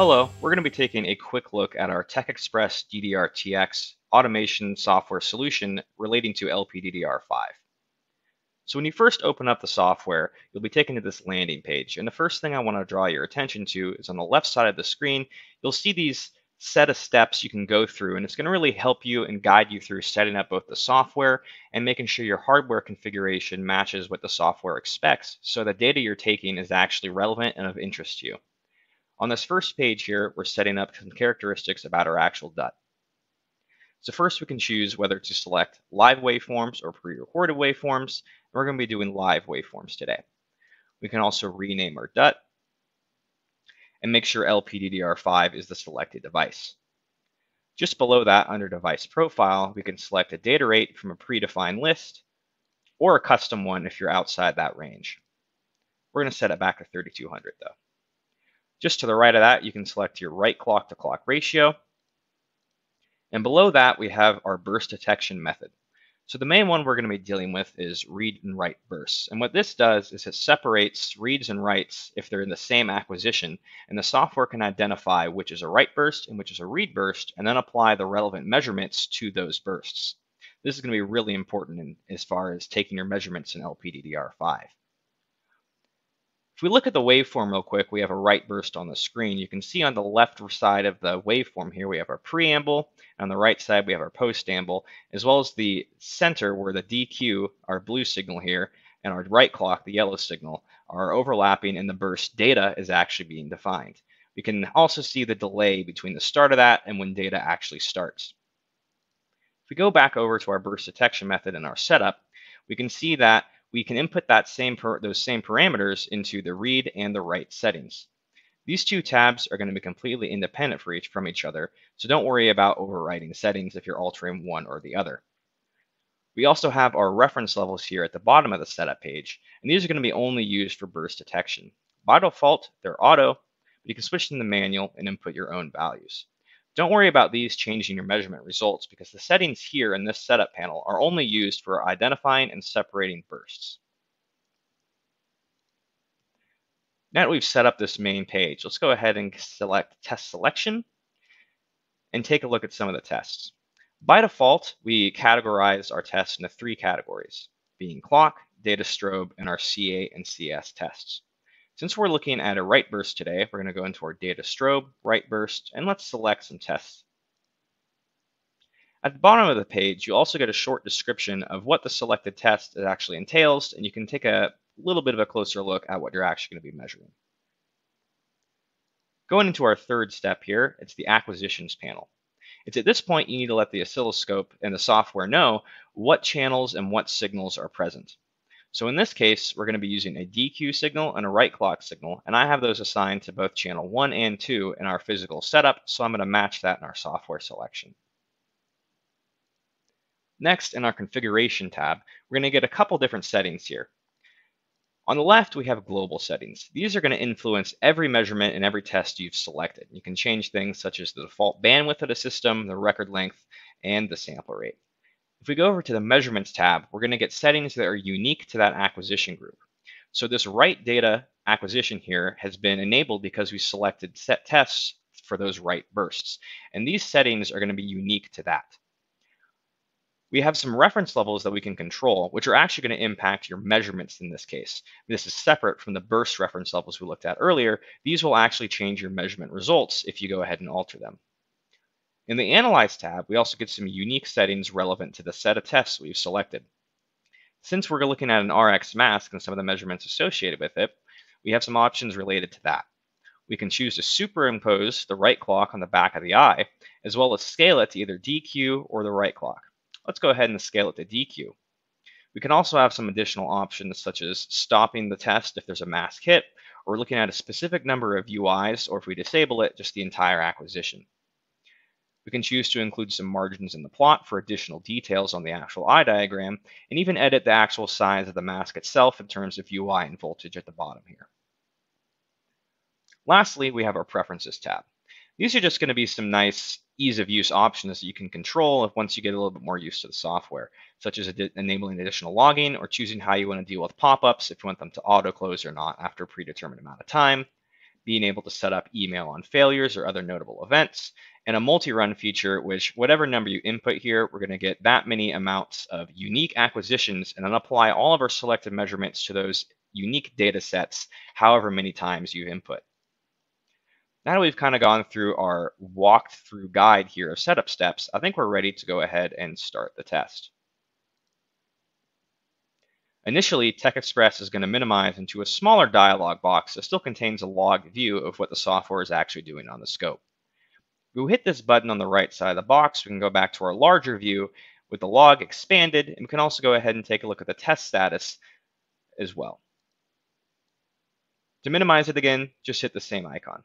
Hello, we're going to be taking a quick look at our TekExpress DDRTX automation software solution relating to LPDDR5. So when you first open up the software, you'll be taken to this landing page. And the first thing I want to draw your attention to is on the left side of the screen, you'll see these set of steps you can go through, and it's going to really help you and guide you through setting up both the software and making sure your hardware configuration matches what the software expects, so the data you're taking is actually relevant and of interest to you. On this first page here, we're setting up some characteristics about our actual DUT. So first we can choose whether to select live waveforms or pre-recorded waveforms. We're going to be doing live waveforms today. We can also rename our DUT and make sure LPDDR5 is the selected device. Just below that, under device profile, we can select a data rate from a predefined list or a custom one if you're outside that range. We're going to set it back to 3200 though. Just to the right of that, you can select your write clock to clock ratio. And below that, we have our burst detection method. So the main one we're going to be dealing with is read and write bursts. And what this does is it separates reads and writes if they're in the same acquisition, and the software can identify which is a write burst and which is a read burst, and then apply the relevant measurements to those bursts. This is going to be really important as far as taking your measurements in LPDDR5. If we look at the waveform real quick, we have a write burst on the screen. You can see on the left side of the waveform here, we have our preamble, and on the right side, we have our postamble, as well as the center where the DQ, our blue signal here, and our write clock, the yellow signal, are overlapping, and the burst data is actually being defined. We can also see the delay between the start of that and when data actually starts. If we go back over to our burst detection method and our setup, we can see that we can input that those same parameters into the read and the write settings. These two tabs are going to be completely independent from each other, so don't worry about overwriting settings if you're altering one or the other. We also have our reference levels here at the bottom of the setup page, and these are going to be only used for burst detection. By default, they're auto, but you can switch them to manual and input your own values. Don't worry about these changing your measurement results because the settings here in this setup panel are only used for identifying and separating bursts. Now that we've set up this main page, let's go ahead and select test selection and take a look at some of the tests. By default, we categorize our tests into three categories, being clock, data strobe, and our CA and CS tests. Since we're looking at a write burst today, we're going to go into our data strobe, write burst, and let's select some tests. At the bottom of the page, you also get a short description of what the selected test actually entails, and you can take a little bit of a closer look at what you're actually going to be measuring. Going into our third step here, it's the acquisitions panel. It's at this point you need to let the oscilloscope and the software know what channels and what signals are present. So in this case, we're going to be using a DQ signal and a write clock signal, and I have those assigned to both channel 1 and 2 in our physical setup, so I'm going to match that in our software selection. Next, in our configuration tab, we're going to get a couple different settings here. On the left, we have global settings. These are going to influence every measurement and every test you've selected. You can change things such as the default bandwidth of the system, the record length, and the sample rate. If we go over to the measurements tab, we're going to get settings that are unique to that acquisition group. So this write data acquisition here has been enabled because we selected set tests for those write bursts. And these settings are going to be unique to that. We have some reference levels that we can control, which are actually going to impact your measurements in this case. This is separate from the burst reference levels we looked at earlier. These will actually change your measurement results if you go ahead and alter them. In the Analyze tab, we also get some unique settings relevant to the set of tests we've selected. Since we're looking at an RX mask and some of the measurements associated with it, we have some options related to that. We can choose to superimpose the write clock on the back of the eye, as well as scale it to either DQ or the write clock. Let's go ahead and scale it to DQ. We can also have some additional options such as stopping the test if there's a mask hit, or looking at a specific number of UIs, or if we disable it, just the entire acquisition. We can choose to include some margins in the plot for additional details on the actual eye diagram, and even edit the actual size of the mask itself in terms of UI and voltage at the bottom here. Lastly, we have our preferences tab. These are just going to be some nice ease of use options that you can control once you get a little bit more used to the software, such as enabling additional logging or choosing how you want to deal with pop-ups, if you want them to auto-close or not after a predetermined amount of time. being able to set up email on failures or other notable events, and a multi-run feature, which whatever number you input here, we're going to get that many amounts of unique acquisitions and then apply all of our selected measurements to those unique data sets, however many times you input. Now that we've kind of gone through our walked through guide here of setup steps, I think we're ready to go ahead and start the test. Initially, TekExpress is going to minimize into a smaller dialog box that still contains a log view of what the software is actually doing on the scope. If we hit this button on the right side of the box, we can go back to our larger view with the log expanded, and we can also go ahead and take a look at the test status as well. To minimize it again, just hit the same icon.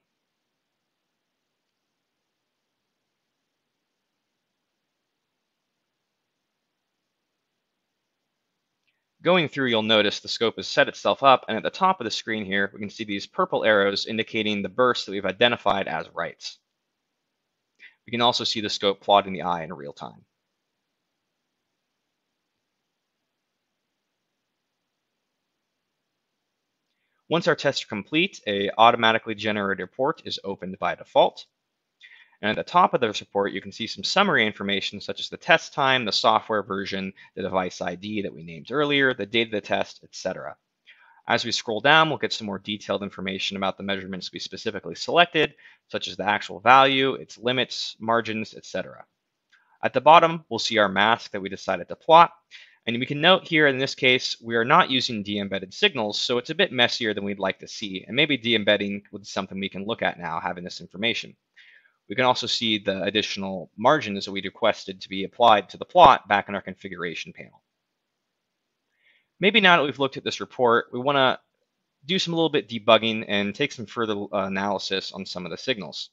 Going through, you'll notice the scope has set itself up, and at the top of the screen here, we can see these purple arrows indicating the bursts that we've identified as rights. We can also see the scope plotting the eye in real time. Once our tests are complete, an automatically generated report is opened by default. And at the top of this report, you can see some summary information such as the test time, the software version, the device ID that we named earlier, the date of the test, etc. As we scroll down, we'll get some more detailed information about the measurements we specifically selected, such as the actual value, its limits, margins, etc. At the bottom, we'll see our mask that we decided to plot. And we can note here, in this case, we are not using de-embedded signals, so it's a bit messier than we'd like to see. And maybe de-embedding would be something we can look at now, having this information. We can also see the additional margins that we requested to be applied to the plot back in our configuration panel. Maybe now that we've looked at this report, we want to do some little bit debugging and take some further analysis on some of the signals.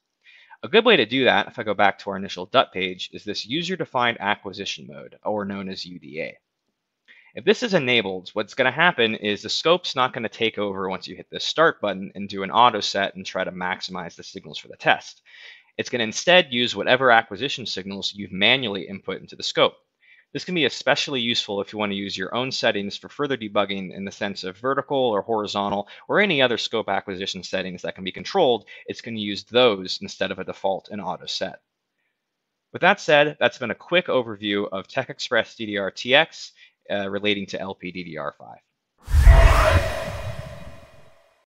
A good way to do that, if I go back to our initial DUT page, is this user-defined acquisition mode, or known as UDA. If this is enabled, what's going to happen is the scope's not going to take over once you hit this start button and do an auto set and try to maximize the signals for the test. It's going to instead use whatever acquisition signals you've manually input into the scope. This can be especially useful if you want to use your own settings for further debugging in the sense of vertical or horizontal or any other scope acquisition settings that can be controlled. It's going to use those instead of a default and auto set. With that said, that's been a quick overview of TekExpress DDRTX relating to LPDDR5.